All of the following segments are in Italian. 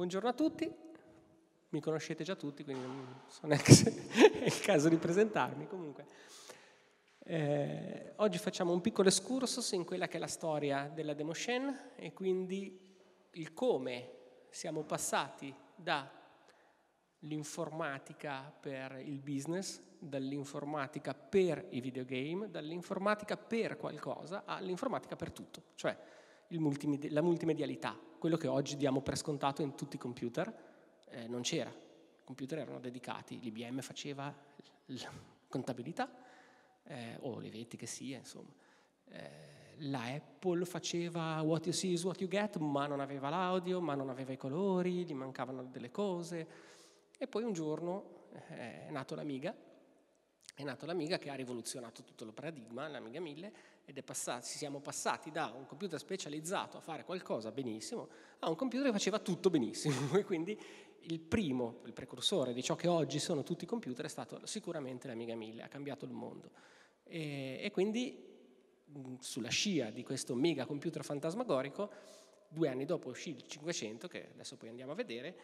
Buongiorno a tutti, mi conoscete già tutti, quindi non so neanche se è il caso di presentarmi. Comunque, oggi facciamo un piccolo excursus in quella che è la storia della demo scene e quindi il come siamo passati dall'informatica per il business, dall'informatica per i videogame, dall'informatica per qualcosa all'informatica per tutto, cioè la multimedialità, quello che oggi diamo per scontato in tutti i computer, non c'era. I computer erano dedicati, l'IBM faceva contabilità, o Olivetti che sia, insomma. La Apple faceva what you see is what you get, ma non aveva l'audio, ma non aveva i colori, gli mancavano delle cose. E poi un giorno è nato l'Amiga che ha rivoluzionato tutto il paradigma, l'Amiga 1000, ed siamo passati da un computer specializzato a fare qualcosa benissimo a un computer che faceva tutto benissimo, e quindi il precursore di ciò che oggi sono tutti i computer è stato sicuramente l'Amiga 1000, ha cambiato il mondo. E quindi sulla scia di questo mega computer fantasmagorico, 2 anni dopo uscì il 500, che adesso poi andiamo a vedere,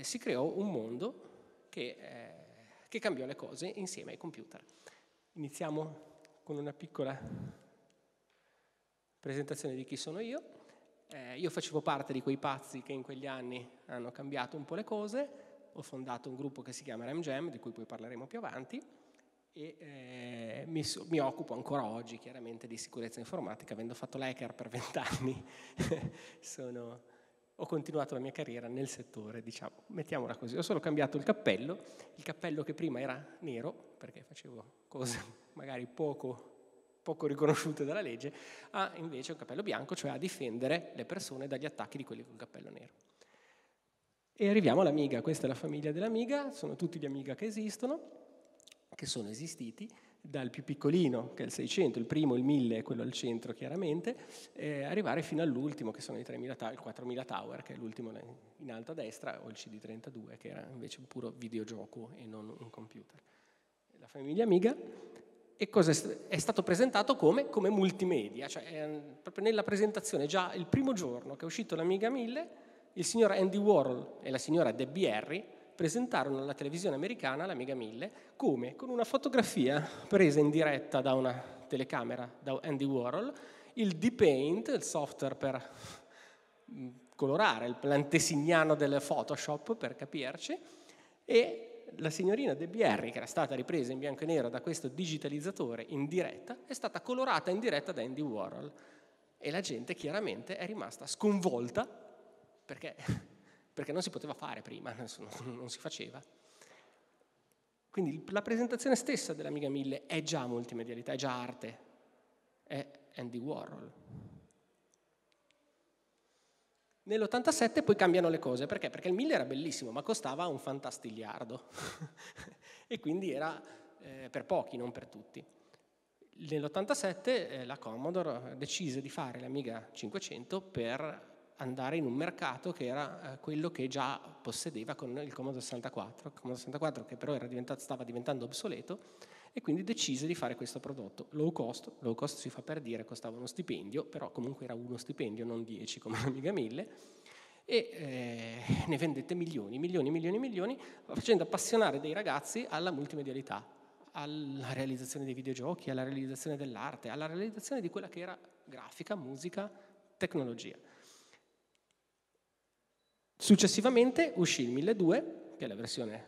si creò un mondo che cambiò le cose insieme ai computer. Iniziamo con una piccola presentazione di chi sono io. Io facevo parte di quei pazzi che in quegli anni hanno cambiato un po' le cose. Ho fondato un gruppo che si chiama Ram Jam, di cui poi parleremo più avanti, e mi occupo ancora oggi chiaramente di sicurezza informatica, avendo fatto l'hacker per 20 anni. Ho continuato la mia carriera nel settore, diciamo, mettiamola così. Ho solo cambiato il cappello che prima era nero, perché facevo cose magari poco riconosciute dalla legge, a invece un cappello bianco, cioè a difendere le persone dagli attacchi di quelli col cappello nero. E arriviamo all'Amiga. Questa è la famiglia dell'Amiga, sono tutti gli Amiga che esistono, che sono esistiti, dal più piccolino, che è il 600, il primo, il 1000, quello al centro chiaramente, arrivare fino all'ultimo, che sono i 3000, il 4000 Tower, che è l'ultimo in alto a destra, o il CD32, che era invece un puro videogioco e non un computer. La famiglia Amiga, e cosa è stato presentato come multimedia, cioè proprio nella presentazione, già il primo giorno che è uscito l'Amiga 1000, il signor Andy Warhol e la signora Debbie Harry presentarono alla televisione americana l'Amiga 1000 con una fotografia presa in diretta da una telecamera da Andy Warhol, il D-Paint, il software per colorare, l'antesignano del Photoshop per capirci, e la signorina Debbie Harry, che era stata ripresa in bianco e nero da questo digitalizzatore in diretta, è stata colorata in diretta da Andy Warhol, e la gente chiaramente è rimasta sconvolta perché non si poteva fare prima, non si faceva. Quindi la presentazione stessa dell'Amiga 1000 è già multimedialità, è già arte, è Andy Warhol. Nell'87 poi cambiano le cose, perché? Perché il 1000 era bellissimo, ma costava un fantastigliardo, e quindi era per pochi, non per tutti. Nell'87 la Commodore decise di fare l'Amiga 500 per andare in un mercato che era quello che già possedeva con il Commodore 64, che però stava diventando obsoleto, e quindi decise di fare questo prodotto low cost, si fa per dire, costava uno stipendio, però comunque era uno stipendio, non 10 come l'Amiga 1000, e ne vendette milioni, facendo appassionare dei ragazzi alla multimedialità, alla realizzazione dei videogiochi, alla realizzazione dell'arte, alla realizzazione di quella che era grafica, musica, tecnologia. Successivamente uscì il 1200, che è la versione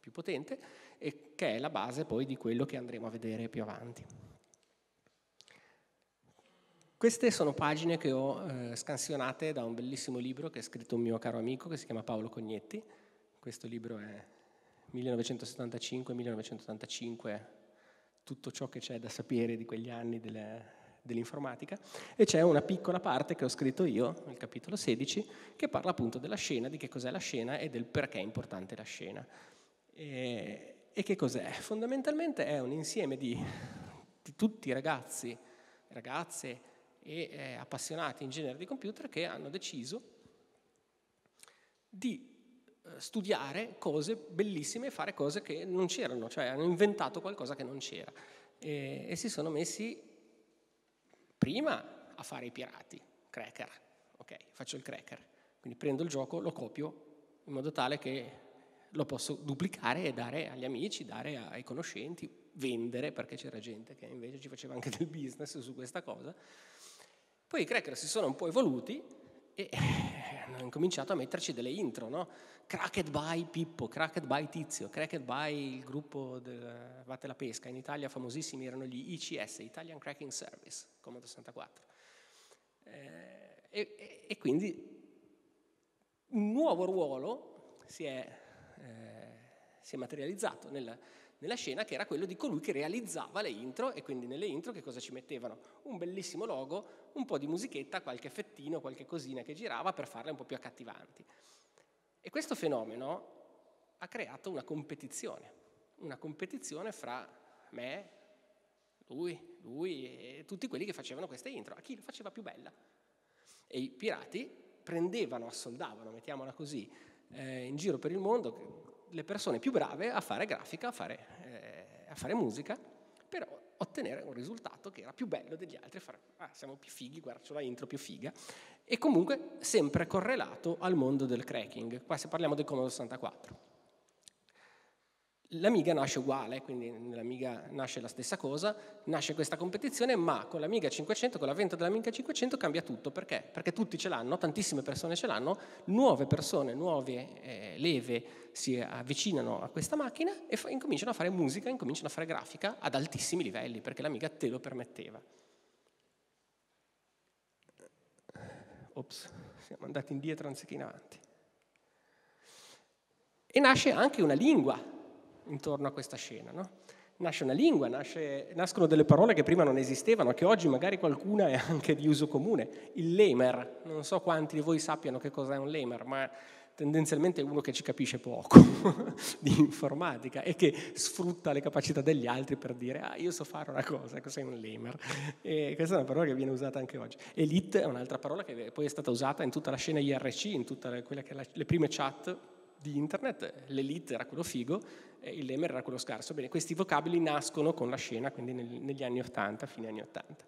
più potente e che è la base poi di quello che andremo a vedere più avanti. Queste sono pagine che ho scansionate da un bellissimo libro che ha scritto un mio caro amico che si chiama Paolo Cognetti. Questo libro è 1975-1985, tutto ciò che c'è da sapere di quegli anni dell'informatica, e c'è una piccola parte che ho scritto io, il capitolo 16, che parla appunto della scena, di che cos'è la scena e del perché è importante la scena. E che cos'è? Fondamentalmente è un insieme di tutti i ragazzi, ragazze e appassionati in genere di computer che hanno deciso di studiare cose bellissime e fare cose che non c'erano, cioè hanno inventato qualcosa che non c'era, e si sono messi prima a fare i pirati, cracker, ok, faccio il cracker, quindi prendo il gioco, lo copio, in modo tale che lo posso duplicare e dare agli amici, dare ai conoscenti, vendere, perché c'era gente che invece ci faceva anche del business su questa cosa. Poi i cracker si sono un po' evoluti e hanno cominciato a metterci delle intro, no? Cracked by Pippo, cracked by Tizio, cracked by il gruppo del Vatte la Pesca. In Italia famosissimi erano gli ICS, Italian Cracking Service, Commodore 64. E quindi un nuovo ruolo si è materializzato nella scena, che era quello di colui che realizzava le intro. E quindi nelle intro che cosa ci mettevano? Un bellissimo logo, un po' di musichetta, qualche effettino, qualche cosina che girava per farle un po' più accattivanti. E questo fenomeno ha creato una competizione fra me, lui e tutti quelli che facevano queste intro, a chi la faceva più bella. E i pirati prendevano, assoldavano, mettiamola così, in giro per il mondo le persone più brave a fare grafica, a fare musica, per ottenere un risultato che era più bello degli altri. Siamo più fighi, guarda, c'ho la intro più figa. E comunque sempre correlato al mondo del cracking. Qua se parliamo del Commodore 64. L'Amiga nasce uguale, quindi nell'Amiga nasce la stessa cosa, nasce questa competizione, ma con l'Amiga 500, con l'avvento dell'Amiga 500 cambia tutto. Perché? Perché tutti ce l'hanno, tantissime persone ce l'hanno, nuove persone, nuove leve si avvicinano a questa macchina e incominciano a fare musica, incominciano a fare grafica ad altissimi livelli, perché l'Amiga te lo permetteva. Ops, siamo andati indietro anziché in avanti. E nasce anche una lingua intorno a questa scena, no? Nasce una lingua, nascono delle parole che prima non esistevano, che oggi magari qualcuna è anche di uso comune. Il lamer, non so quanti di voi sappiano che cos'è un lamer, ma tendenzialmente è uno che ci capisce poco di informatica e che sfrutta le capacità degli altri per dire io so fare una cosa, cos'è un lamer? E questa è una parola che viene usata anche oggi. Elite è un'altra parola che poi è stata usata in tutta la scena IRC, in tutte le prime chat di internet. L'elite era quello figo, il lamer era quello scarso. Bene, questi vocabili nascono con la scena, quindi negli anni 80, fine anni 80.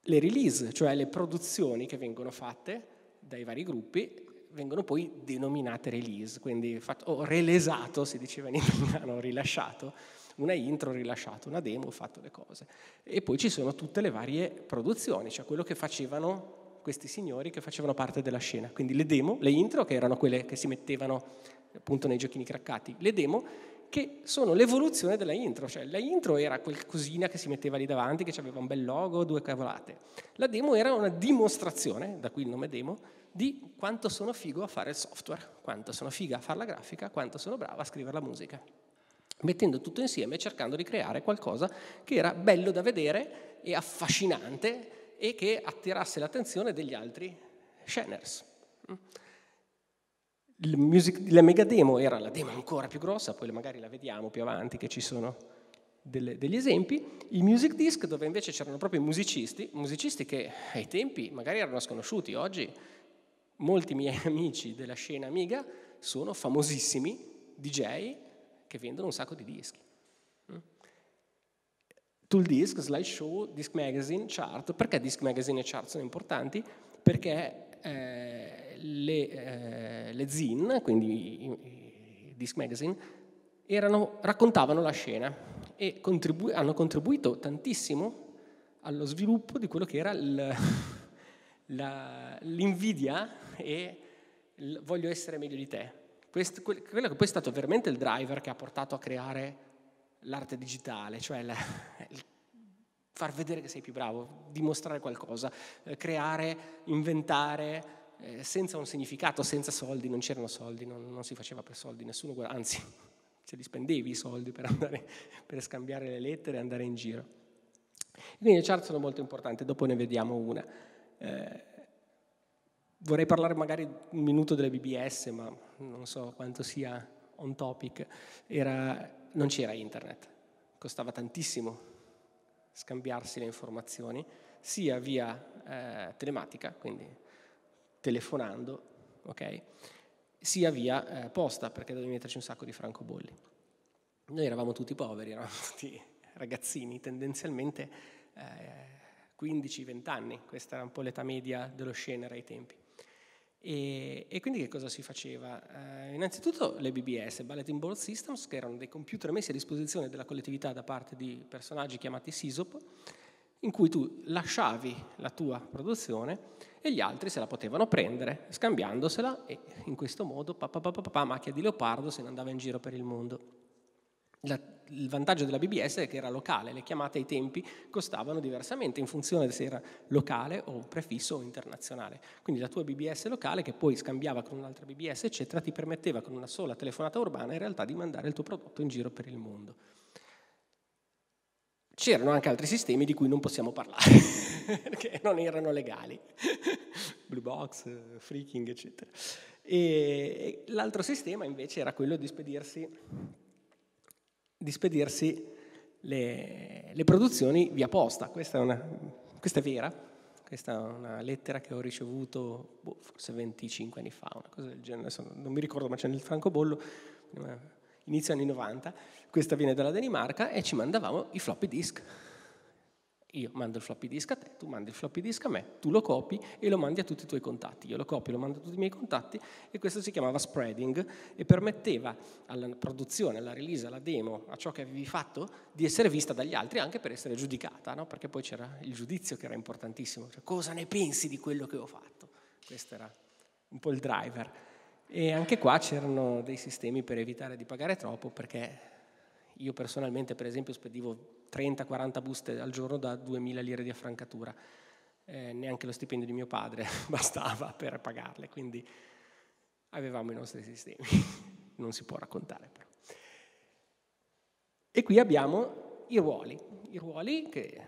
Le release, cioè le produzioni che vengono fatte dai vari gruppi, vengono poi denominate release, quindi ho relesato, si diceva in italiano, ho rilasciato una intro, ho rilasciato una demo, ho fatto le cose. E poi ci sono tutte le varie produzioni, cioè quello che facevano questi signori che facevano parte della scena, quindi le demo, le intro che erano quelle che si mettevano appunto nei giochini craccati, le demo che sono l'evoluzione della intro, cioè la intro era qualcosina che si metteva lì davanti, che aveva un bel logo, due cavolate, la demo era una dimostrazione, da qui il nome demo, di quanto sono figo a fare il software, quanto sono figa a fare la grafica, quanto sono brava a scrivere la musica, mettendo tutto insieme e cercando di creare qualcosa che era bello da vedere e affascinante e che attirasse l'attenzione degli altri sceners. La mega demo era la demo ancora più grossa, poi magari la vediamo più avanti che ci sono degli esempi. I music disc, dove invece c'erano proprio musicisti che ai tempi magari erano sconosciuti. Oggi molti miei amici della scena Amiga sono famosissimi DJ che vendono un sacco di dischi. Tool Disc, Slideshow, Disc Magazine, Chart. Perché Disc Magazine e Chart sono importanti? Perché le zine, quindi i Disc Magazine, raccontavano la scena e hanno contribuito tantissimo allo sviluppo di quello che era l'invidia e il voglio essere meglio di te. Quello che poi è stato veramente il driver che ha portato a creare l'arte digitale, cioè il far vedere che sei più bravo, dimostrare qualcosa, creare, inventare, senza un significato, senza soldi, non c'erano soldi, non si faceva per soldi, nessuno guardava, anzi, se li spendevi i soldi per scambiare le lettere e andare in giro. Quindi le chart sono molto importanti, dopo ne vediamo una. Vorrei parlare magari un minuto delle BBS, ma non so quanto sia on topic. Non c'era internet, costava tantissimo scambiarsi le informazioni, sia via telematica, quindi telefonando, okay? Sia via posta, perché dovevi metterci un sacco di francobolli. Noi eravamo tutti poveri, eravamo tutti ragazzini, tendenzialmente 15-20 anni, questa era un po' l'età media dello scenario ai tempi. E quindi che cosa si faceva? Innanzitutto le BBS, Bulletin Board Systems, che erano dei computer messi a disposizione della collettività da parte di personaggi chiamati SISOP, in cui tu lasciavi la tua produzione e gli altri se la potevano prendere, scambiandosela, e in questo modo, macchia di leopardo, se ne andava in giro per il mondo. Il vantaggio della BBS è che era locale, le chiamate ai tempi costavano diversamente in funzione se era locale o prefisso o internazionale. Quindi la tua BBS locale, che poi scambiava con un'altra BBS, eccetera, ti permetteva con una sola telefonata urbana in realtà di mandare il tuo prodotto in giro per il mondo. C'erano anche altri sistemi di cui non possiamo parlare, perché non erano legali. Blue Box, Freaking, eccetera. E l'altro sistema invece era quello di spedirsi le produzioni via posta. Questa è vera, questa è una lettera che ho ricevuto forse 25 anni fa, una cosa del genere, non mi ricordo, ma c'è nel francobollo, inizio anni 90, questa viene dalla Danimarca e ci mandavamo i floppy disk. Io mando il floppy disk a te, tu mandi il floppy disk a me, tu lo copi e lo mandi a tutti i tuoi contatti. Io lo copio, lo mando a tutti i miei contatti, e questo si chiamava spreading e permetteva alla produzione, alla release, alla demo, a ciò che avevi fatto, di essere vista dagli altri anche per essere giudicata, no? Perché poi c'era il giudizio che era importantissimo, cioè cosa ne pensi di quello che ho fatto? Questo era un po' il driver. E anche qua c'erano dei sistemi per evitare di pagare troppo, perché io personalmente, per esempio, spedivo 30-40 buste al giorno da 2000 lire di affrancatura, neanche lo stipendio di mio padre bastava per pagarle, quindi avevamo i nostri sistemi, non si può raccontare però. E qui abbiamo i ruoli che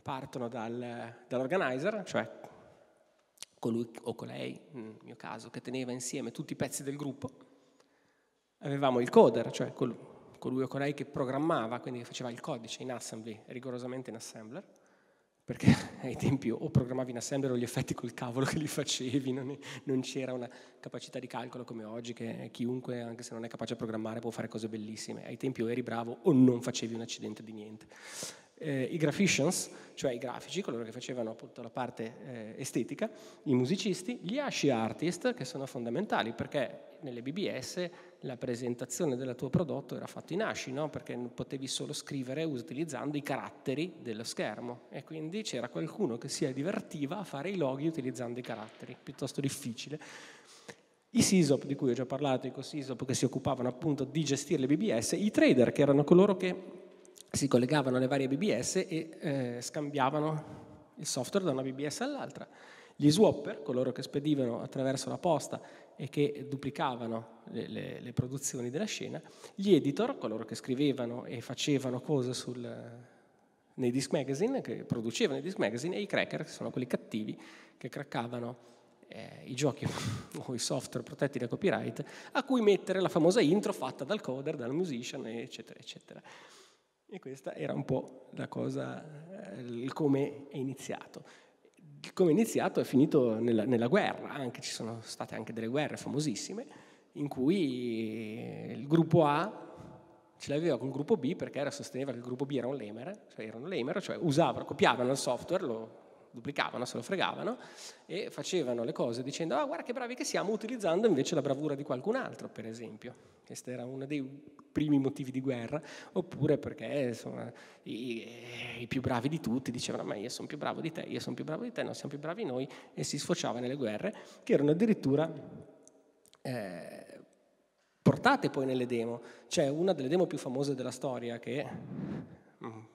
partono dall'organizer, cioè colui o colei, nel mio caso, che teneva insieme tutti i pezzi del gruppo. Avevamo il coder, cioè colui o colei che programmava, quindi che faceva il codice in assembly, rigorosamente in assembler, perché ai tempi o programmavi in assembler o gli effetti col cavolo che li facevi, non c'era una capacità di calcolo come oggi, che chiunque, anche se non è capace di programmare, può fare cose bellissime. Ai tempi o eri bravo o non facevi un accidente di niente. I graphians, cioè i grafici, coloro che facevano appunto la parte estetica, i musicisti, gli hash artist, che sono fondamentali, perché nelle BBS la presentazione del tuo prodotto era fatta in ASCII, no? Perché non potevi solo scrivere utilizzando i caratteri dello schermo, e quindi c'era qualcuno che si divertiva a fare i loghi utilizzando i caratteri, piuttosto difficile. I SISOP, di cui ho già parlato, i co-SISOP, che si occupavano appunto di gestire le BBS, i trader, che erano coloro che si collegavano alle varie BBS e scambiavano il software da una BBS all'altra, gli swapper, coloro che spedivano attraverso la posta e che duplicavano le produzioni della scena, gli editor, coloro che scrivevano e facevano cose nei disc magazine, che producevano i disc magazine, e i cracker, che sono quelli cattivi che craccavano i giochi o i software protetti da copyright, a cui mettere la famosa intro fatta dal coder, dal musician, eccetera, eccetera. E questa era un po' la cosa, come è iniziato. Come è iniziato è finito nella guerra, anche ci sono state anche delle guerre famosissime, in cui il gruppo A ce l'aveva col gruppo B perché sosteneva che il gruppo B era un lemere, cioè usavano, copiavano il software, lo duplicavano, se lo fregavano, e facevano le cose dicendo «Ah, guarda che bravi che siamo», utilizzando invece la bravura di qualcun altro, per esempio. Questo era uno dei primi motivi di guerra, oppure perché insomma, i più bravi di tutti dicevano «Ma io sono più bravo di te, io sono più bravo di te, non siamo più bravi noi», e si sfociava nelle guerre, che erano addirittura portate poi nelle demo. C'è una delle demo più famose della storia, che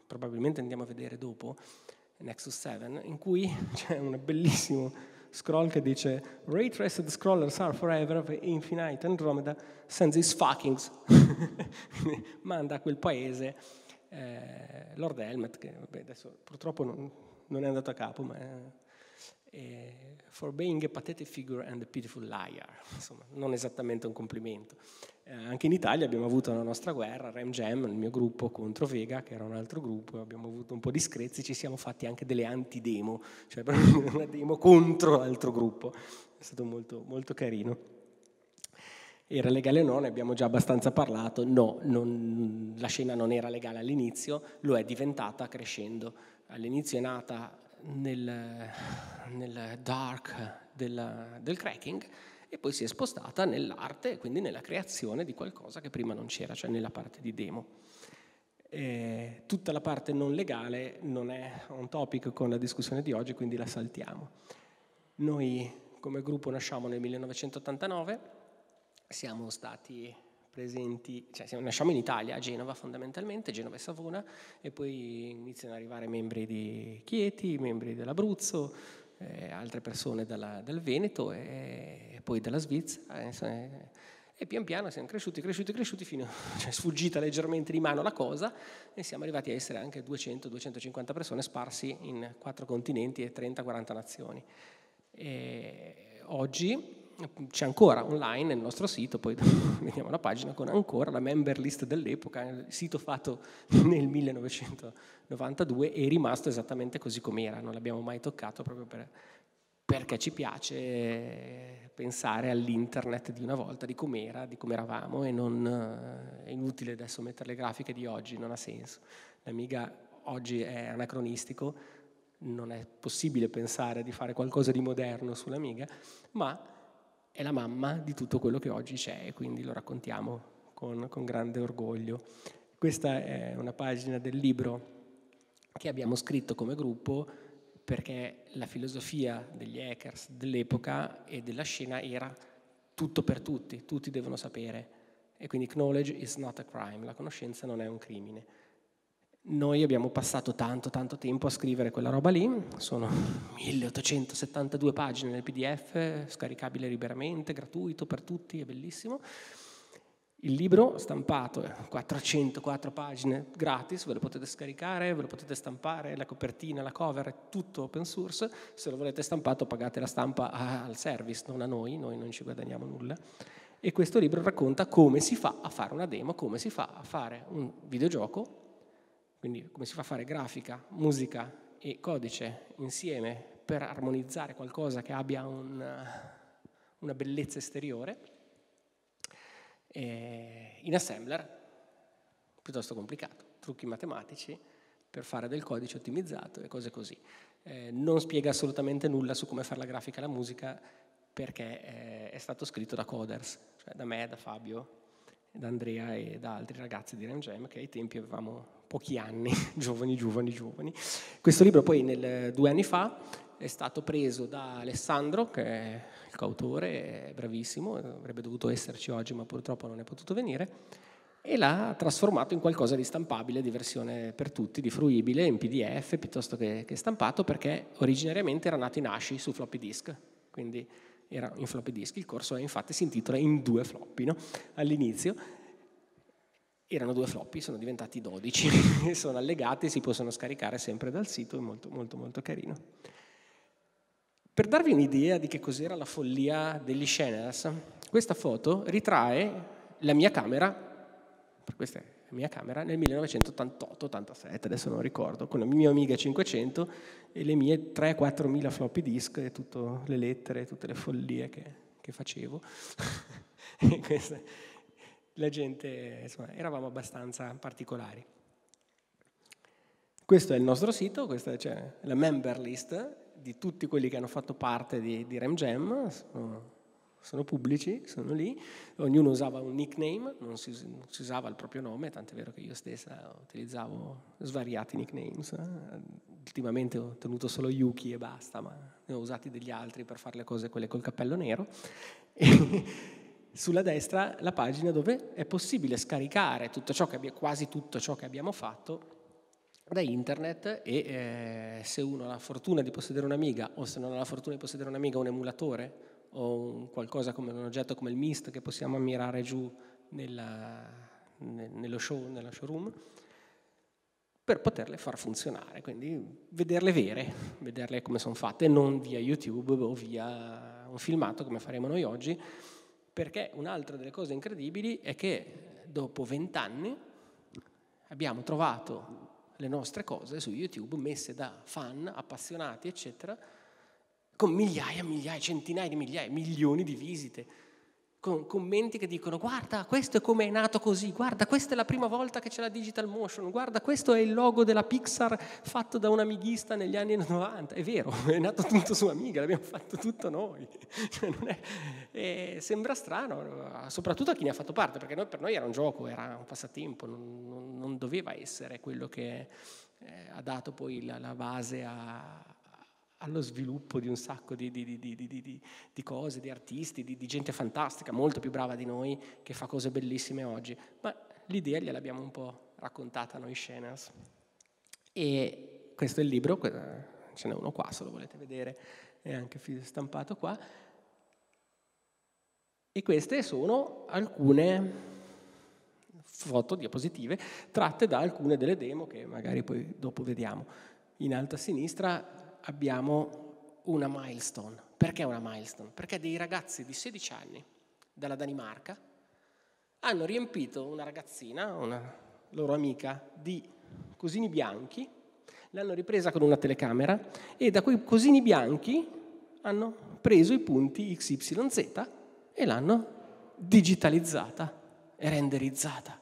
probabilmente andiamo a vedere dopo, Nexus 7, in cui c'è un bellissimo scroll che dice «Ray traced scrollers are forever infinite Andromeda sends his fuckings». Manda a quel paese Lord Helmet, che vabbè, adesso purtroppo non è andato a capo, ma «for being a pathetic figure and a pitiful liar». Insomma, non esattamente un complimento. Anche in Italia abbiamo avuto la nostra guerra, Ram Jam, il mio gruppo contro Vega, che era un altro gruppo, abbiamo avuto un po' di screzi, ci siamo fatti anche delle antidemo, cioè una demo contro l'altro gruppo, è stato molto, molto carino. Era legale o no? Ne abbiamo già abbastanza parlato. No, la scena non era legale all'inizio, lo è diventata crescendo. All'inizio è nata nel dark del cracking e poi si è spostata nell'arte e quindi nella creazione di qualcosa che prima non c'era, cioè nella parte di demo. Tutta la parte non legale non è on topic con la discussione di oggi, quindi la saltiamo. Noi come gruppo nasciamo nel 1989, siamo stati presenti, cioè nasciamo in Italia, a Genova fondamentalmente, Genova e Savona, e poi iniziano ad arrivare membri di Chieti, membri dell'Abruzzo, altre persone dal Veneto e poi dalla Svizzera, e pian piano siamo cresciuti fino a sfuggita leggermente di mano la cosa e siamo arrivati a essere anche 200-250 persone sparsi in 4 continenti e 30-40 nazioni. E oggi c'è ancora online nel nostro sito, poi vediamo la pagina con ancora la member list dell'epoca, sito fatto nel 1992 è rimasto esattamente così com'era, non l'abbiamo mai toccato proprio perché ci piace pensare all'internet di una volta, di come eravamo, e non è inutile adesso mettere le grafiche di oggi, non ha senso. L'Amiga oggi è anacronistico, non è possibile pensare di fare qualcosa di moderno sull'Amiga, ma è la mamma di tutto quello che oggi c'è e quindi lo raccontiamo con grande orgoglio. Questa è una pagina del libro che abbiamo scritto come gruppo, perché la filosofia degli hackers dell'epoca e della scena era tutto per tutti devono sapere, e quindi knowledge is not a crime, la conoscenza non è un crimine. Noi abbiamo passato tanto tempo a scrivere quella roba lì, sono 1872 pagine nel PDF, scaricabile liberamente, gratuito per tutti, è bellissimo. Il libro stampato, 404 pagine gratis, ve lo potete scaricare, ve lo potete stampare, la copertina, la cover, è tutto open source. Se lo volete stampato pagate la stampa al service, non a noi non ci guadagniamo nulla. E questo libro racconta come si fa a fare una demo, come si fa a fare un videogioco, quindi come si fa a fare grafica, musica e codice insieme per armonizzare qualcosa che abbia una bellezza esteriore. In assembler, piuttosto complicato, trucchi matematici per fare del codice ottimizzato e cose così. Non spiega assolutamente nulla su come fare la grafica e la musica, perché è stato scritto da coders, cioè da me, da Fabio, da Andrea e da altri ragazzi di Ram Jam che ai tempi avevamo pochi anni, giovani. Questo libro poi 2 anni fa è stato preso da Alessandro, che è il coautore, è bravissimo, avrebbe dovuto esserci oggi ma purtroppo non è potuto venire, e l'ha trasformato in qualcosa di stampabile, di versione per tutti, di fruibile, in PDF piuttosto che stampato, perché originariamente era nato in ASCII su floppy disk, quindi era in floppy disk. Il corso infatti si intitola In 2 floppy, no? All'inizio erano 2 floppy, sono diventati 12, sono allegati, si possono scaricare sempre dal sito, è molto carino. Per darvi un'idea di che cos'era la follia degli Sheners, questa foto ritrae la mia camera, questa è la mia camera, nel 1988-87, adesso non ricordo, con la mia Amiga 500 e le mie 3-4 mila floppy disk e tutte le lettere, tutte le follie che facevo. La gente, insomma, eravamo abbastanza particolari. Questo è il nostro sito, questa è la member list di tutti quelli che hanno fatto parte di Ram Jam, sono pubblici, sono lì, ognuno usava un nickname, non si usava il proprio nome, tant'è vero che io stessa utilizzavo svariati nicknames, ultimamente ho tenuto solo Yuki e basta, ma ne ho usati degli altri per fare le cose, quelle col cappello nero. Sulla destra la pagina dove è possibile scaricare tutto ciò che quasi tutto ciò che abbiamo fatto da internet, e se uno ha la fortuna di possedere un'Amiga, o se non ha la fortuna di possedere un'Amiga, un emulatore o qualcosa come un oggetto come il Mist che possiamo ammirare giù nella showroom, per poterle far funzionare, quindi vederle vere, vederle come sono fatte, non via YouTube o via un filmato come faremo noi oggi, perché un'altra delle cose incredibili è che dopo 20 anni abbiamo trovato le nostre cose su YouTube messe da fan, appassionati, eccetera, con migliaia, centinaia di migliaia, milioni di visite. con commenti che dicono guarda questo è come è nato così, guarda questa è la prima volta che c'è la digital motion, guarda questo è il logo della Pixar fatto da un amighista negli anni 90, è vero, è nato tutto su Amiga, l'abbiamo fatto tutto noi. Non è, sembra strano, soprattutto a chi ne ha fatto parte, perché noi, per noi era un gioco, era un passatempo, non doveva essere quello che ha dato poi la base allo sviluppo di un sacco di cose, di artisti, di gente fantastica, molto più brava di noi, che fa cose bellissime oggi. Ma l'idea gliel'abbiamo un po' raccontata noi Sheners. E questo è il libro, ce n'è uno qua se lo volete vedere, è anche stampato qua. E queste sono alcune foto, diapositive, tratte da alcune delle demo che magari poi dopo vediamo. In alto a sinistra abbiamo una milestone. Perché una milestone? Perché dei ragazzi di 16 anni dalla Danimarca hanno riempito una ragazzina, una loro amica, di cosini bianchi, l'hanno ripresa con una telecamera e da quei cosini bianchi hanno preso i punti XYZ e l'hanno digitalizzata e renderizzata.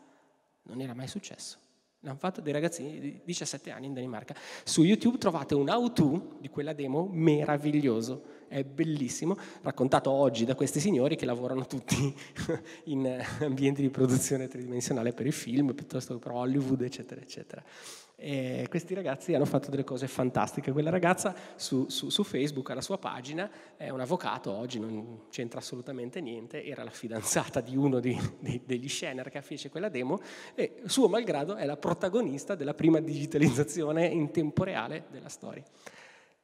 Non era mai successo. L'hanno fatto dei ragazzini di 17 anni in Danimarca. Su YouTube trovate un how to di quella demo meraviglioso, è bellissimo, raccontato oggi da questi signori che lavorano tutti in ambienti di produzione tridimensionale per i film, piuttosto che per Hollywood, eccetera, eccetera. E questi ragazzi hanno fatto delle cose fantastiche. Quella ragazza su Facebook ha la sua pagina, è un avvocato oggi, non c'entra assolutamente niente, era la fidanzata di uno degli Shener che fece quella demo e suo malgrado è la protagonista della prima digitalizzazione in tempo reale della storia.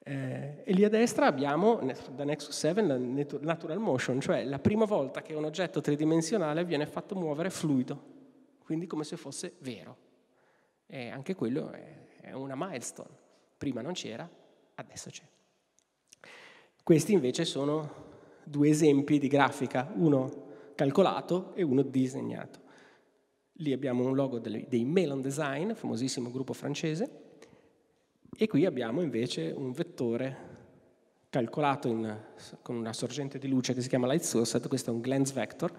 E lì a destra abbiamo da Nexus 7 la natural motion, cioè la prima volta che un oggetto tridimensionale viene fatto muovere fluido, quindi come se fosse vero. E anche quello è una milestone. Prima non c'era, adesso c'è. Questi invece sono due esempi di grafica, uno calcolato e uno disegnato. Lì abbiamo un logo dei Melon Design, famosissimo gruppo francese, e qui abbiamo invece un vettore calcolato con una sorgente di luce che si chiama Light Source, questo è un glance vector,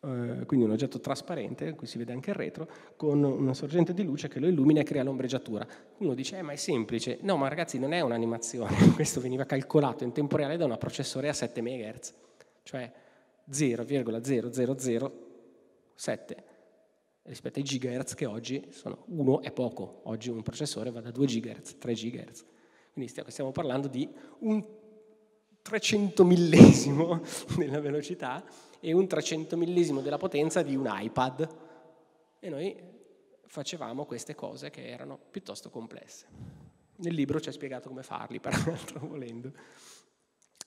quindi un oggetto trasparente, qui si vede anche il retro, con una sorgente di luce che lo illumina e crea l'ombreggiatura. Uno dice, ma è semplice. No, ma ragazzi, non è un'animazione. Questo veniva calcolato in tempo reale da una processore a 7 MHz, cioè 0,0007 rispetto ai gigahertz che oggi sono. Uno è poco, oggi un processore va da 2 gigahertz, 3 gigahertz. Quindi stiamo parlando di un 300 millesimo della velocità e un 300 millesimo della potenza di un iPad, e noi facevamo queste cose che erano piuttosto complesse. Nel libro ci è spiegato come farli, peraltro, volendo.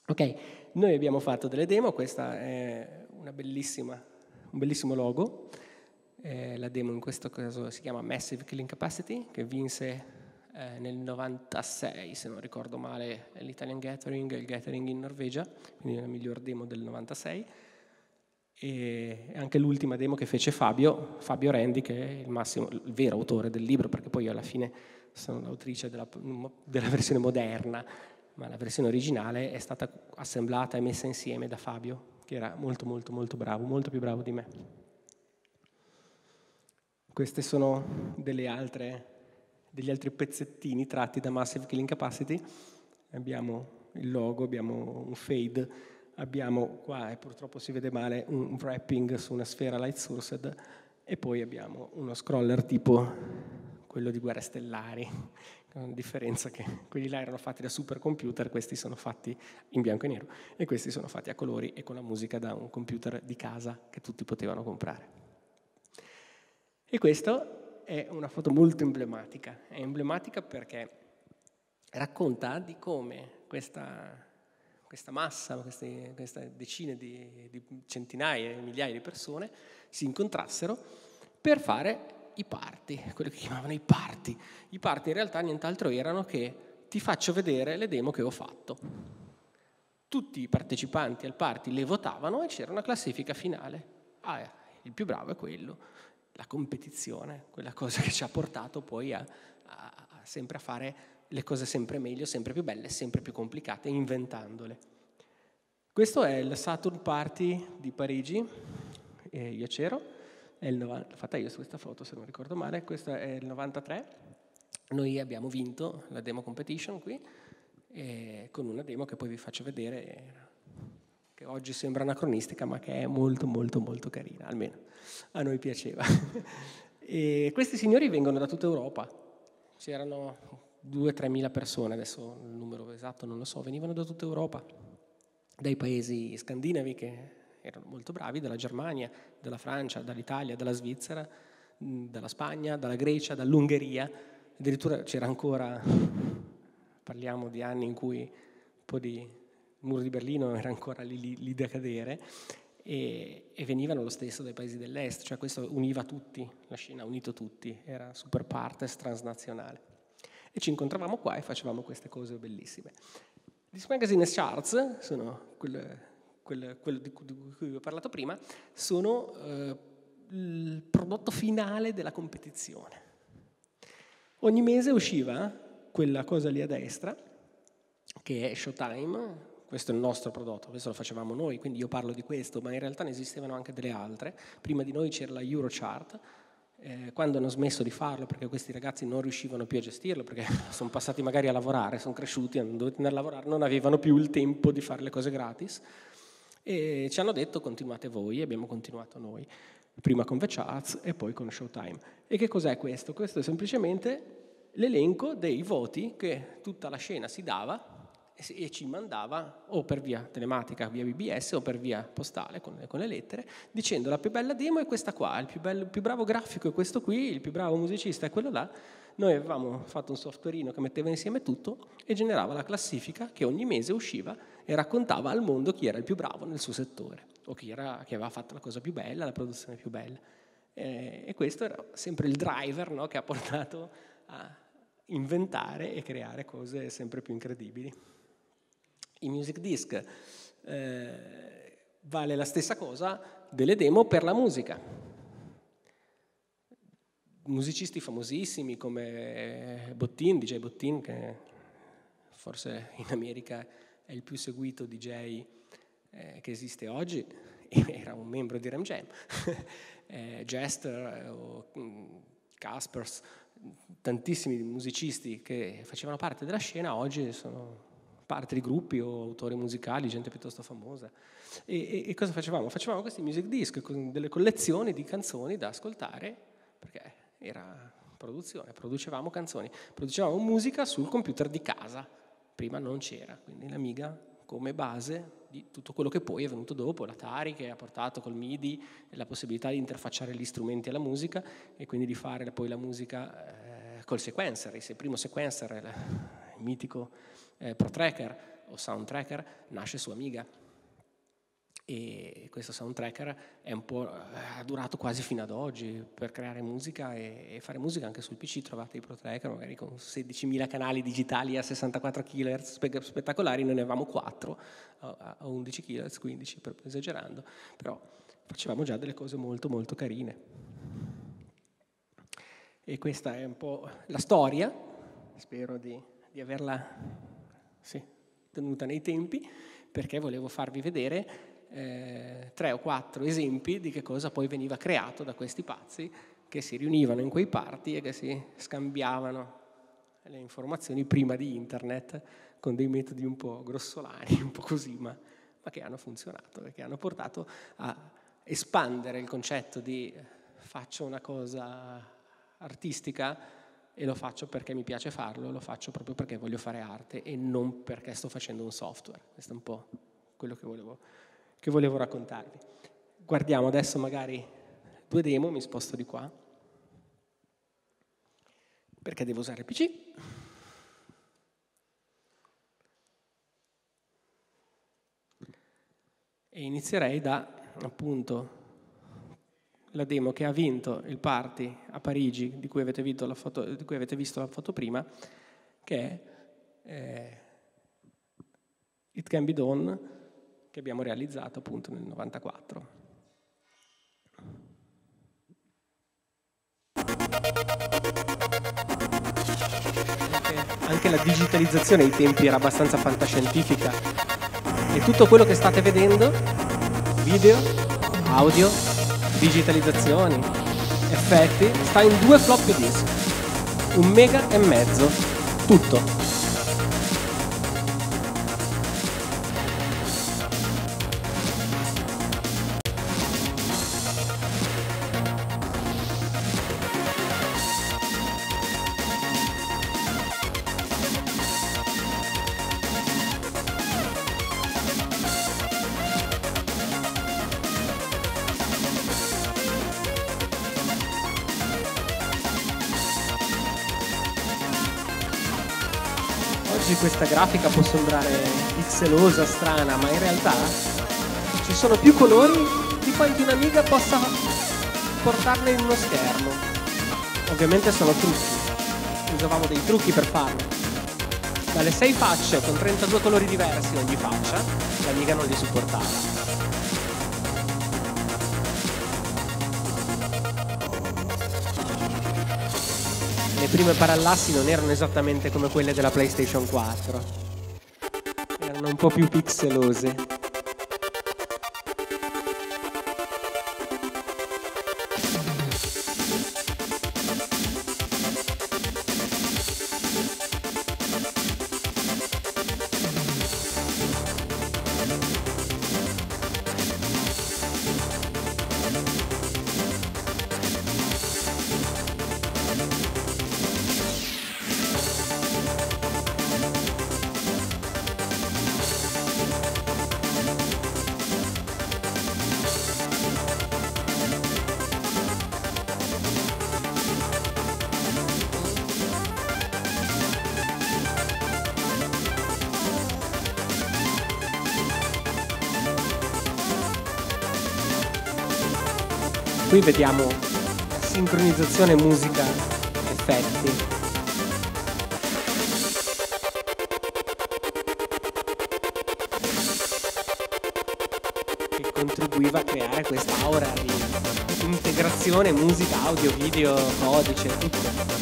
Ok, noi abbiamo fatto delle demo, questa è un bellissimo logo, la demo in questo caso si chiama Massive Killing Capacity, che vinse nel 96, se non ricordo male, l'Italian Gathering, il Gathering in Norvegia, quindi la miglior demo del 96, e anche l'ultima demo che fece Fabio Rendi, che è il vero autore del libro, perché poi alla fine sono l'autrice della versione moderna, ma la versione originale è stata assemblata e messa insieme da Fabio, che era molto molto molto bravo, molto più bravo di me. Queste sono degli altri pezzettini tratti da Massive Killing Capacity. Abbiamo il logo, abbiamo un fade, abbiamo qua, e purtroppo si vede male, un wrapping su una sfera light sourced, e poi abbiamo uno scroller tipo quello di Guerre Stellari, con la differenza che quelli là erano fatti da supercomputer, questi sono fatti in bianco e nero, e questi sono fatti a colori e con la musica da un computer di casa che tutti potevano comprare. E questo è una foto molto emblematica. È emblematica perché racconta di come questa massa, queste decine di centinaia e migliaia di persone si incontrassero per fare i party, quello che chiamavano i party. I party in realtà nient'altro erano che ti faccio vedere le demo che ho fatto. Tutti i partecipanti al party le votavano e c'era una classifica finale. Ah, il più bravo è quello. La competizione, quella cosa che ci ha portato poi sempre a fare le cose sempre meglio, sempre più belle, sempre più complicate, inventandole. Questo è il Saturn Party di Parigi, io c'ero, l'ho fatta io su questa foto se non ricordo male, questo è il 93, noi abbiamo vinto la demo competition qui, con una demo che poi vi faccio vedere, che oggi sembra anacronistica ma che è molto molto molto carina, almeno a noi piaceva. E questi signori vengono da tutta Europa, c'erano 2-3 mila persone, adesso il numero esatto non lo so, venivano da tutta Europa, dai paesi scandinavi che erano molto bravi, dalla Germania, dalla Francia, dall'Italia, dalla Svizzera, dalla Spagna, dalla Grecia, dall'Ungheria, addirittura c'era ancora, parliamo di anni in cui un po' di muro di Berlino era ancora lì da cadere, e venivano lo stesso dai paesi dell'est, cioè questo univa tutti, la Cina ha unito tutti, era super partes transnazionale. E ci incontravamo qua e facevamo queste cose bellissime. Disc Magazine e Charts, sono quello di cui vi ho parlato prima, sono il prodotto finale della competizione. Ogni mese usciva quella cosa lì a destra, che è Showtime, questo è il nostro prodotto, questo lo facevamo noi, quindi io parlo di questo, ma in realtà ne esistevano anche delle altre. Prima di noi c'era la Eurochart, quando hanno smesso di farlo perché questi ragazzi non riuscivano più a gestirlo, perché sono passati magari a lavorare, sono cresciuti, hanno dovuto andare a lavorare, non avevano più il tempo di fare le cose gratis e ci hanno detto continuate voi, e abbiamo continuato noi, prima con VeCharts e poi con Showtime. E che cos'è questo? Questo è semplicemente l'elenco dei voti che tutta la scena si dava e ci mandava o per via telematica, via BBS o per via postale con le lettere, dicendo la più bella demo è questa qua, il più bravo grafico è questo qui, il più bravo musicista è quello là. Noi avevamo fatto un softwareino che metteva insieme tutto e generava la classifica che ogni mese usciva e raccontava al mondo chi era il più bravo nel suo settore o chi aveva fatto la cosa più bella, la produzione più bella. E questo era sempre il driver, no, che ha portato a inventare e creare cose sempre più incredibili. I music disc, vale la stessa cosa delle demo per la musica. Musicisti famosissimi come Bottin, DJ Bottin, che forse in America è il più seguito DJ che esiste oggi, era un membro di Ram Jam, Jester, Caspers, tantissimi musicisti che facevano parte della scena oggi sono parte di gruppi o autori musicali, gente piuttosto famosa. E cosa facevamo? Facevamo questi music disc con delle collezioni di canzoni da ascoltare, perché era produzione, producevamo canzoni, producevamo musica sul computer di casa, prima non c'era, quindi l'Amiga come base di tutto quello che poi è venuto dopo, l'Atari che ha portato col MIDI la possibilità di interfacciare gli strumenti alla musica e quindi di fare poi la musica col sequencer, il primo sequencer, il mitico ProTracker o SoundTracker nasce su Amiga, e questo SoundTracker è un po' ha durato quasi fino ad oggi per creare musica e fare musica anche sul PC. Trovate i ProTracker magari con 16.000 canali digitali a 64 kHz spettacolari, noi ne avevamo 4 a 11 kHz, 15 esagerando, però facevamo già delle cose molto molto carine. E questa è un po' la storia, spero di averla tenuta nei tempi, perché volevo farvi vedere 3 o 4 esempi di che cosa poi veniva creato da questi pazzi che si riunivano in quei party e che si scambiavano le informazioni prima di internet con dei metodi un po' grossolani, un po' così, ma che hanno funzionato e che hanno portato a espandere il concetto di faccio una cosa artistica e lo faccio perché mi piace farlo, lo faccio proprio perché voglio fare arte e non perché sto facendo un software. Questo è un po' quello che volevo raccontarvi. Guardiamo adesso magari 2 demo, mi sposto di qua, perché devo usare il PC. E inizierei da, appunto, la demo che ha vinto il party a Parigi, di cui avete visto la foto, prima, che è It Can Be Done, che abbiamo realizzato appunto nel 94. Anche la digitalizzazione ai tempi era abbastanza fantascientifica. e tutto quello che state vedendo, video, audio, digitalizzazioni, effetti, sta in 2 floppy disk, 1,5 MB, tutto. Questa grafica può sembrare pixelosa, strana, ma in realtà ci sono più colori di quanti un'Amiga possa portarne in uno schermo. Ovviamente sono trucchi, usavamo dei trucchi per farlo. Dalle 6 facce con 32 colori diversi ogni faccia, l'Amiga non li supportava. Le prime parallassi non erano esattamente come quelle della PlayStation 4, erano un po' più pixelose. Qui vediamo sincronizzazione, musica, effetti. Che contribuiva a creare questa aura di integrazione musica, audio, video, codice, tutto.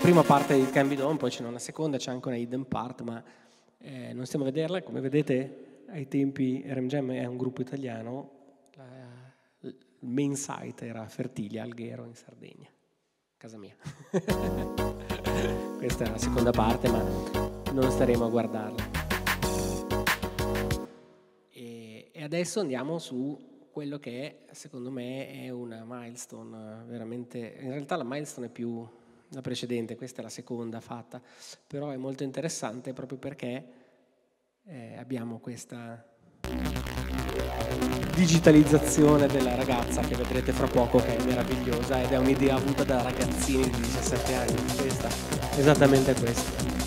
Prima parte di It Can Be Done, poi c'è una seconda, c'è anche una hidden part, ma non stiamo a vederla. Come vedete, ai tempi Ram Jam è un gruppo italiano, il main site era Fertiglia, Alghero, in Sardegna, casa mia. Questa è la seconda parte, ma non staremo a guardarla. E adesso andiamo su quello che secondo me è una milestone veramente, in realtà la milestone è più la precedente, questa è la seconda fatta, però è molto interessante proprio perché abbiamo questa digitalizzazione della ragazza che vedrete fra poco, che è meravigliosa ed è un'idea avuta da ragazzini di 17 anni, questa, esattamente questa.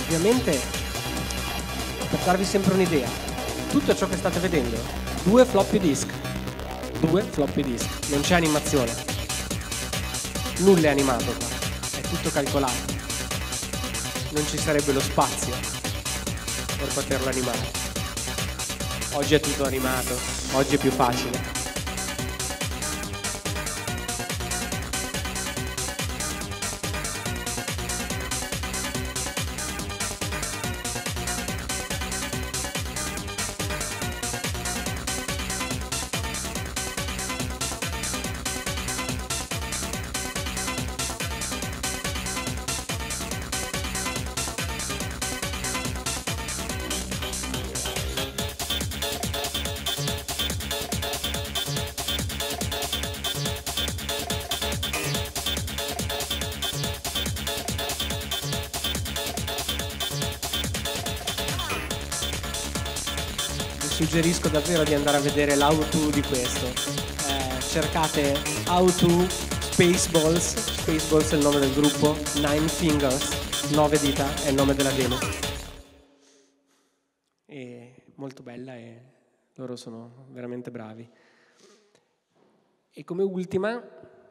ovviamente, per darvi sempre un'idea, tutto ciò che state vedendo, 2 floppy disk, non c'è animazione, nulla è animato qua, è tutto calcolato, non ci sarebbe lo spazio per poterlo animare. Oggi è tutto animato, oggi è più facile. Suggerisco davvero di andare a vedere l'how to di questo, cercate how to Spaceballs, Spaceballs è il nome del gruppo, 9 fingers, 9 dita è il nome della demo, è molto bella e loro sono veramente bravi. E come ultima,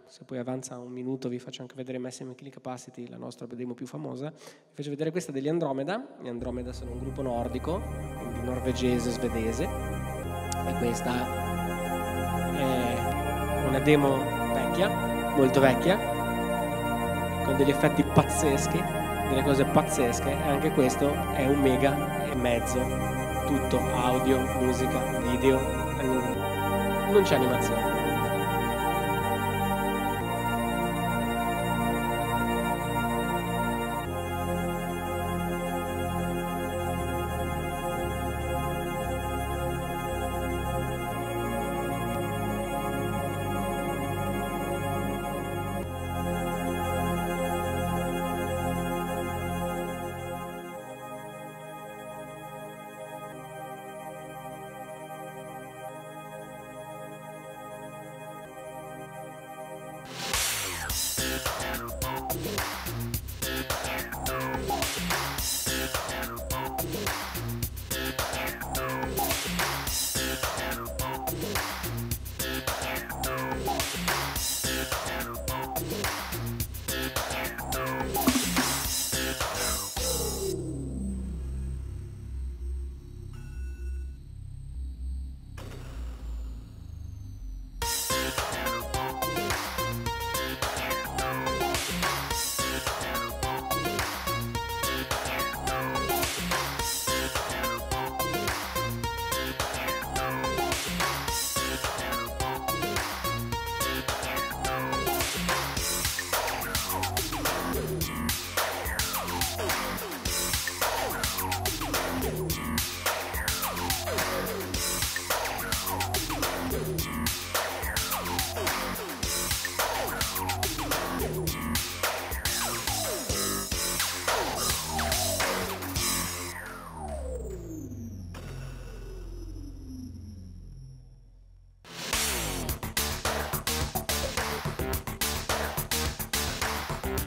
se poi avanza un minuto vi faccio anche vedere Massive Killing Capacity, la nostra demo più famosa, vi faccio vedere questa degli Andromeda. Gli Andromeda sono un gruppo nordico, quindi norvegese, svedese, e questa è una demo vecchia, molto vecchia, con degli effetti pazzeschi, delle cose pazzesche, e anche questo è 1,5 MB, tutto audio, musica, video, non c'è animazione.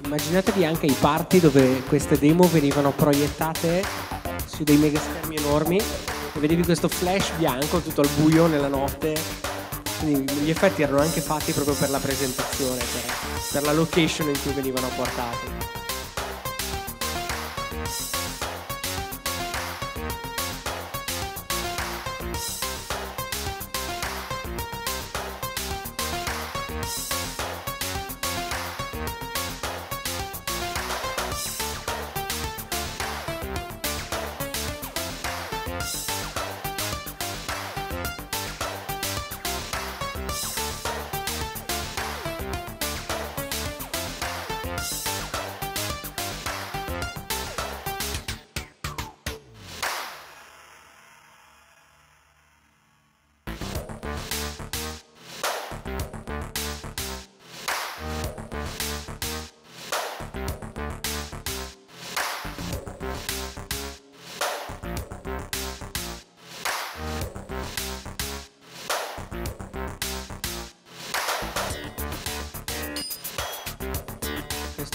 Immaginatevi anche i party dove queste demo venivano proiettate su dei mega schermi enormi e vedevi questo flash bianco tutto al buio nella notte, quindi gli effetti erano anche fatti proprio per la presentazione, per la location in cui venivano portati.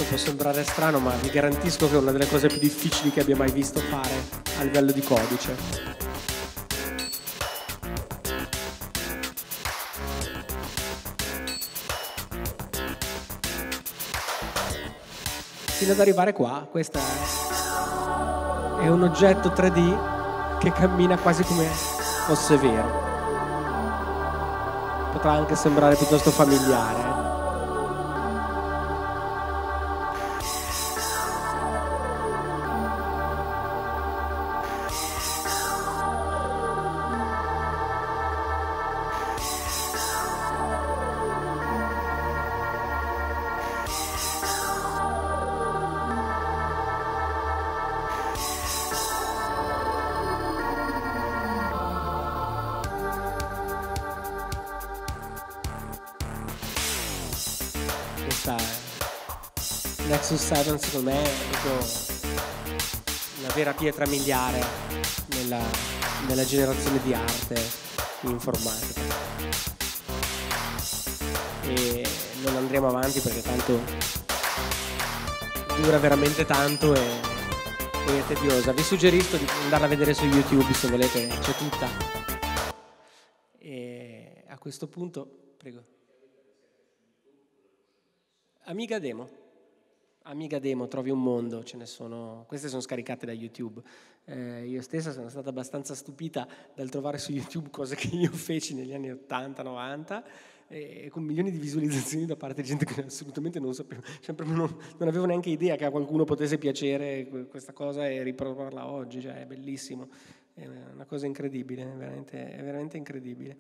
può sembrare strano, ma vi garantisco che è una delle cose più difficili che abbia mai visto fare a livello di codice. Fino ad arrivare qua, questo è un oggetto 3D che cammina quasi come fosse vero. Potrà anche sembrare piuttosto familiare. Nexus 7 secondo me è una vera pietra miliare nella generazione di arte in informatica, e non andremo avanti perché tanto dura veramente tanto e è tediosa. Vi suggerisco di andarla a vedere su YouTube se volete, c'è tutta. E a questo punto, prego. Amiga Demo. Amiga Demo, trovi un mondo, ce ne sono, queste sono scaricate da YouTube. Io stessa sono stata abbastanza stupita dal trovare su YouTube cose che io feci negli anni 80-90 con milioni di visualizzazioni da parte di gente che assolutamente non sapevo, sempre non avevo neanche idea che a qualcuno potesse piacere questa cosa e riprovarla oggi, cioè, è bellissimo, è una cosa incredibile, è veramente incredibile.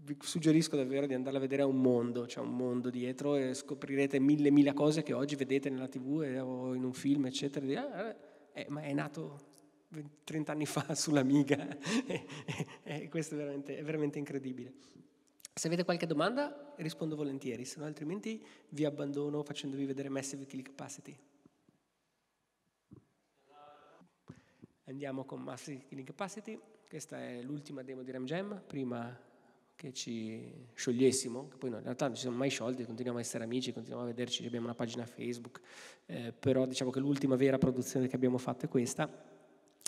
Vi suggerisco davvero di andarla a vedere, a un mondo, c'è un mondo dietro e scoprirete mille cose che oggi vedete nella TV o in un film, eccetera. Ma è nato 30 anni fa sull'Amiga, questo è veramente incredibile. Se avete qualche domanda rispondo volentieri, se no altrimenti vi abbandono facendovi vedere Massive Killing Capacity. Andiamo con Massive Killing Capacity, questa è l'ultima demo di Ram Jam, prima che ci sciogliessimo, che poi no, in realtà non ci siamo mai sciolti, continuiamo a essere amici, continuiamo a vederci, abbiamo una pagina Facebook, però diciamo che l'ultima vera produzione che abbiamo fatto è questa,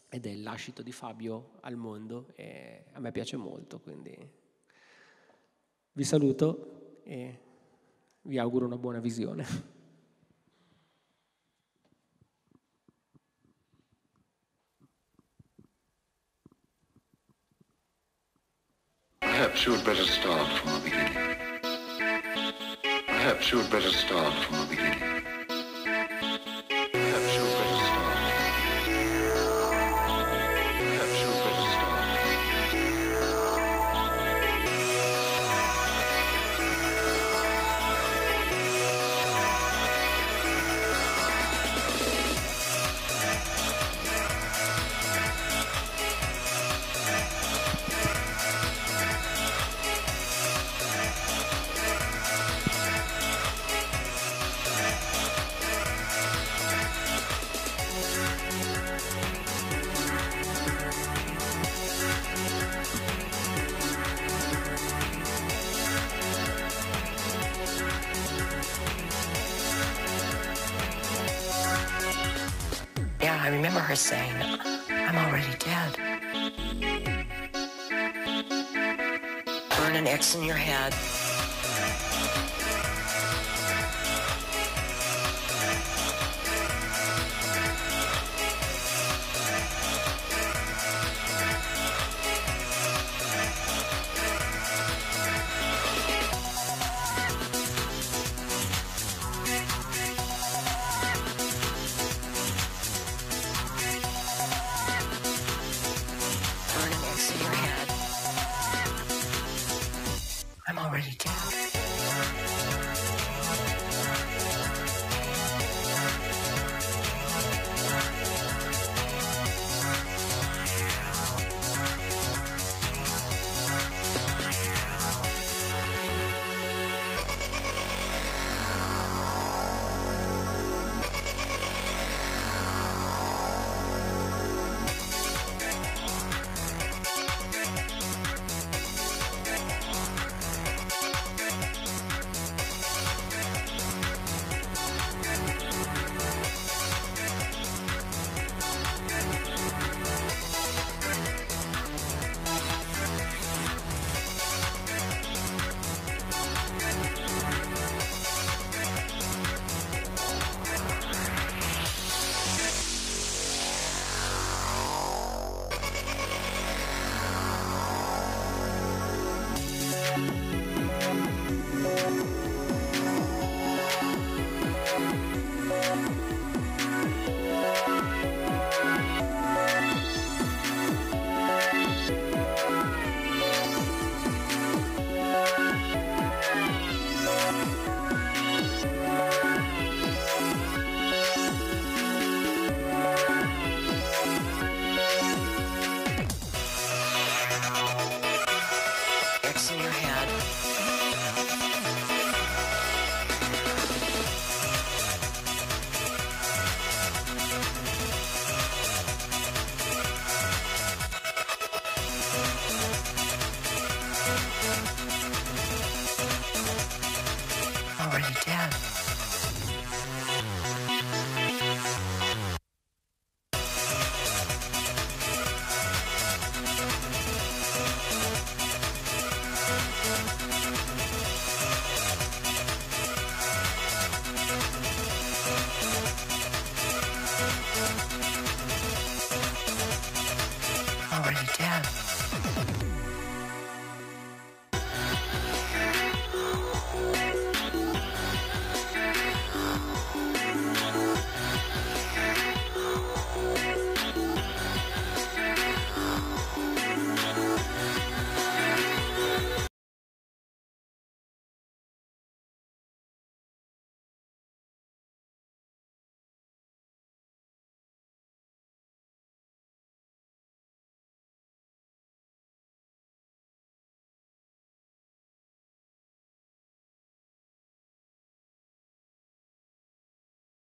ed è l'ascito di Fabio al mondo, e a me piace molto, quindi vi saluto e vi auguro una buona visione. Perhaps you had better start from the beginning. Perhaps you had better start from the beginning. Perhaps you had better start from the beginning. Perhaps you had better start her saying, I'm already dead. Burn an X in your head. X in your hand.